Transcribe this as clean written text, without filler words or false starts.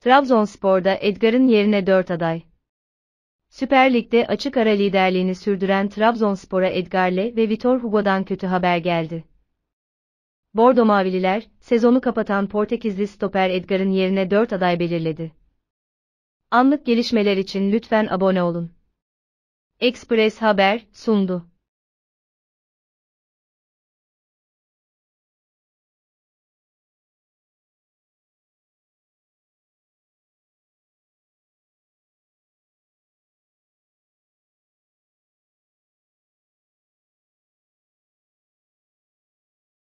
Trabzonspor'da Edgar'ın yerine 4 aday. Süper Lig'de açık ara liderliğini sürdüren Trabzonspor'a Edgar'le ve Vitor Hugo'dan kötü haber geldi. Bordo Mavililer, sezonu kapatan Portekizli stoper Edgar'ın yerine 4 aday belirledi. Anlık gelişmeler için lütfen abone olun. Express Haber sundu.